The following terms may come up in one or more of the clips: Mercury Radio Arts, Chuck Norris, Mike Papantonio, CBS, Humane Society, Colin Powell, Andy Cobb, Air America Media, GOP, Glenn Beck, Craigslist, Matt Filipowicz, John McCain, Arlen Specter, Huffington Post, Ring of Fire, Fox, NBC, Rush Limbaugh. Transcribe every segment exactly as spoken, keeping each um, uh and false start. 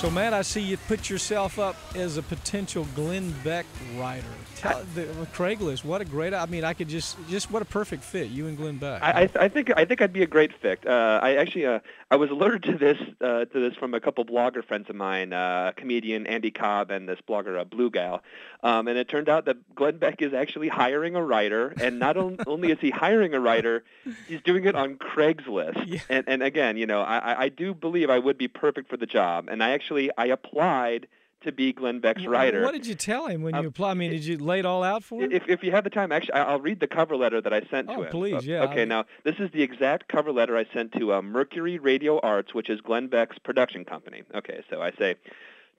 So, Matt, I see you put yourself up as a potential Glenn Beck writer. Tell, the, Craigslist, what a great, I mean, I could just, just what a perfect fit, you and Glenn Beck. I, I, I think I think I'd be a great fit. Uh, I actually, uh, I was alerted to this uh, to this from a couple blogger friends of mine, uh, comedian Andy Cobb and this blogger, uh, Blue Gal. Um, and it turned out that Glenn Beck is actually hiring a writer, and not on, only is he hiring a writer, he's doing it on Craigslist. Yeah. And, and again, you know, I, I do believe I would be perfect for the job, and I actually Actually, I applied to be Glenn Beck's writer. What did you tell him when you um, applied? I mean, did you lay it all out for him? If, if you have the time, actually, I'll read the cover letter that I sent oh, to him. Oh, please, yeah. Okay, I... now, this is the exact cover letter I sent to uh, Mercury Radio Arts, which is Glenn Beck's production company. Okay, so I say,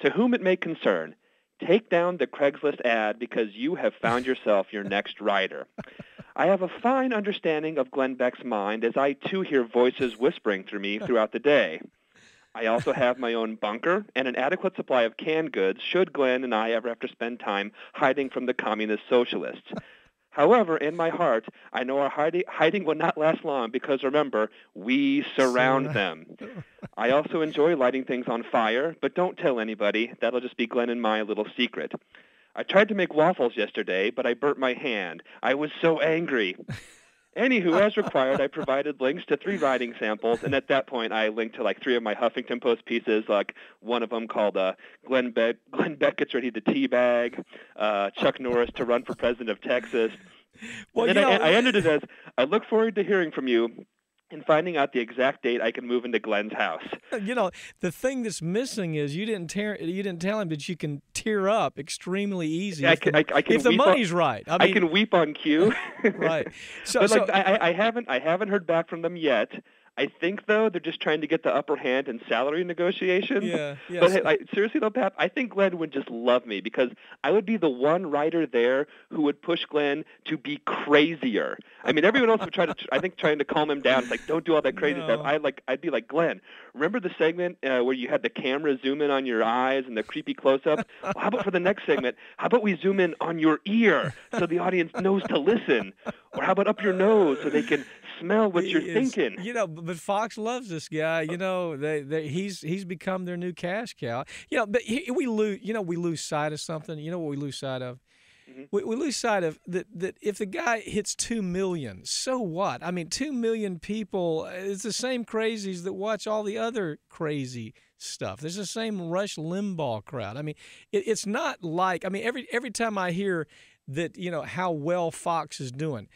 "To whom it may concern, take down the Craigslist ad because you have found yourself your next writer. I have a fine understanding of Glenn Beck's mind as I, too, hear voices whispering through me throughout the day. I also have my own bunker and an adequate supply of canned goods should Glenn and I ever have to spend time hiding from the communist socialists. However, in my heart, I know our hiding will not last long because, remember, we surround them. I also enjoy lighting things on fire, but don't tell anybody. That'll just be Glenn and my little secret. I tried to make waffles yesterday, but I burnt my hand. I was so angry." Anywho, as required, I provided links to three writing samples, and at that point, I linked to like three of my Huffington Post pieces, like one of them called uh, Glenn, Be- Glenn Beck Gets Ready to Teabag, uh, Chuck Norris to Run for President of Texas. Well, and then you know, I, I ended it as, "I look forward to hearing from you and finding out the exact date I can move into Glenn's house." You know, the thing that's missing is you didn't tear, you didn't tell him that you can tear up extremely easy I if, can, the, I, I can if the money's on, right. I, mean, I can weep on cue. Right. So, but so like, I, I haven't I haven't heard back from them yet. I think, though, they're just trying to get the upper hand in salary negotiations. Yeah, yeah. But hey, I, seriously, though, Pap, I think Glenn would just love me because I would be the one writer there who would push Glenn to be crazier. I mean, everyone else would try to, I think, trying to calm him down. It's like, don't do all that crazy no. stuff. I, like, I'd be like, "Glenn, remember the segment uh, where you had the camera zoom in on your eyes and the creepy close-up? Well, how about for the next segment, how about we zoom in on your ear so the audience knows to listen? Or how about up your nose so they can smell what he you're is, thinking?" You know, but Fox loves this guy. You know, they, they, he's he's become their new cash cow. You know, but he, we lose. You know, we lose sight of something. You know what we lose sight of? Mm-hmm. We, we lose sight of that. That if the guy hits two million, so what? I mean, two million people. It's the same crazies that watch all the other crazy stuff. There's the same Rush Limbaugh crowd. I mean, it, it's not like. I mean, every every time I hear that, you know, how well Fox is doing.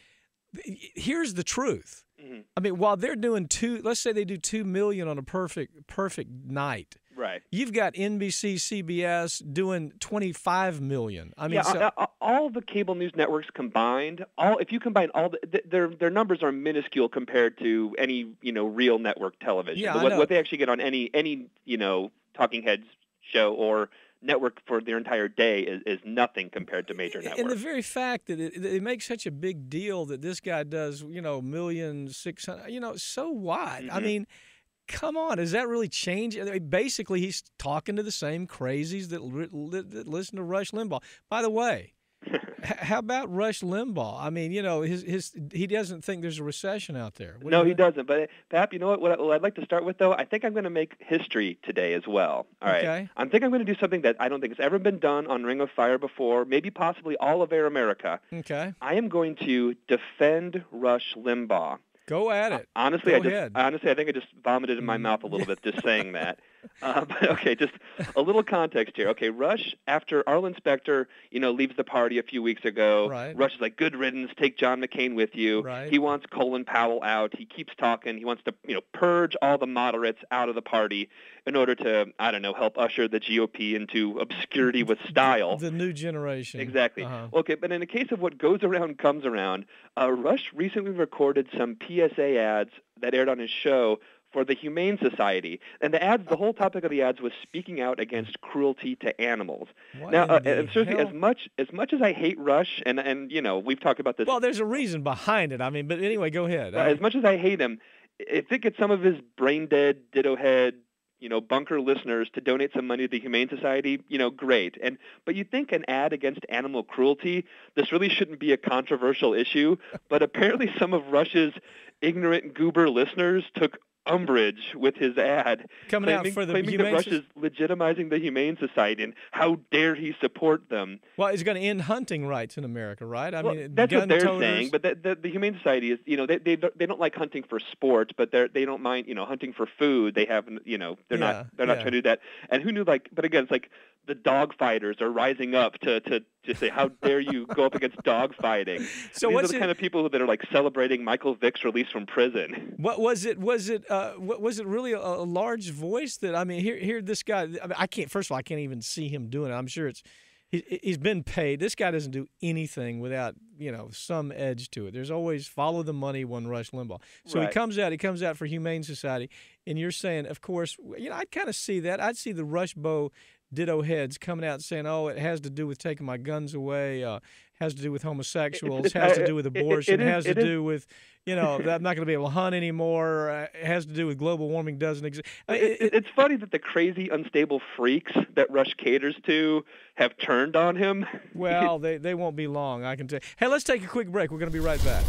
Here's the truth. Mm-hmm. I mean, while they're doing two, let's say they do two million on a perfect perfect night. Right. You've got N B C, C B S doing twenty-five million. I mean, yeah, so, all, all the cable news networks combined, all if you combine all the, their their numbers are minuscule compared to any, you know, real network television. Yeah, what, what they actually get on any any, you know, talking heads show or network for their entire day is, is nothing compared to major networks. And the very fact that it, it makes such a big deal that this guy does, you know, million, six hundred, you know, so what? Mm-hmm. I mean, come on, does that really change? I mean, basically, he's talking to the same crazies that, li- that listen to Rush Limbaugh. By the way, h- how about Rush Limbaugh? I mean, you know, his his he doesn't think there's a recession out there. What no, do you he mean? doesn't. But, Pap, you know what, what, I, what I'd like to start with, though? I think I'm going to make history today as well. All right. Okay. I think I'm going to do something that I don't think has ever been done on Ring of Fire before, maybe possibly all of Air America. Okay. I am going to defend Rush Limbaugh. Go at it. Uh, honestly, Go I just, honestly, I think I just vomited in my mouth a little bit just saying that. Uh, but okay, just a little context here. Okay, Rush, after Arlen Specter, you know, leaves the party a few weeks ago, right. Rush is like, "Good riddance, take John McCain with you." Right. He wants Colin Powell out. He keeps talking. He wants to, you know, purge all the moderates out of the party in order to, I don't know, help usher the G O P into obscurity with style. The new generation. Exactly. Uh-huh. Okay, but in the case of what goes around comes around, uh, Rush recently recorded some P S A ads that aired on his show for the Humane Society, and the ads, the whole topic of the ads was speaking out against cruelty to animals. What now, uh, seriously, hell? as much as much as I hate Rush, and and you know, we've talked about this. Well, there's a reason behind it. I mean, but anyway, go ahead. Uh, as much as I hate him, if it gets some of his brain dead, ditto head, you know, bunker listeners to donate some money to the Humane Society, you know, great. And but you think an ad against animal cruelty, this really shouldn't be a controversial issue. But apparently, some of Rush's ignorant goober listeners took umbrage with his ad, coming claiming, out for the claiming humane that Rush is legitimizing the Humane Society and how dare he support them. Well, it's going to end hunting rights in America, right? I well, mean, that's gun what they're toters. saying. But the, the, the Humane Society is, you know, they they they don't like hunting for sport, but they they don't mind, you know, hunting for food. They have, you know, they're yeah, not they're yeah. not trying to do that. And who knew? Like, but again, it's like the dog fighters are rising up to to. Just say, how dare you go up against dog fighting? So these what's are the it, kind of people that are like celebrating Michael Vick's release from prison. What was it? Was it? Uh, what, was it really a, a large voice? That I mean, here, here, this guy. I mean, I can't. First of all, I can't even see him doing it. I'm sure it's. He, he's been paid. This guy doesn't do anything without, you know, some edge to it. There's always follow the money. One Rush Limbaugh. So right. he comes out. He comes out for Humane Society, and you're saying, of course, you know, I'd kind of see that. I'd see the Rush Bow. Ditto heads coming out saying, "Oh, it has to do with taking my guns away. Uh, has to do with homosexuals. Has to do with abortion. It, it, it has is, to do is. with, you know, that I'm not going to be able to hunt anymore. Uh, it has to do with global warming doesn't exist." I mean, it, it, it's funny that the crazy, unstable freaks that Rush caters to have turned on him. Well, they they won't be long, I can tell you. Hey, let's take a quick break. We're going to be right back.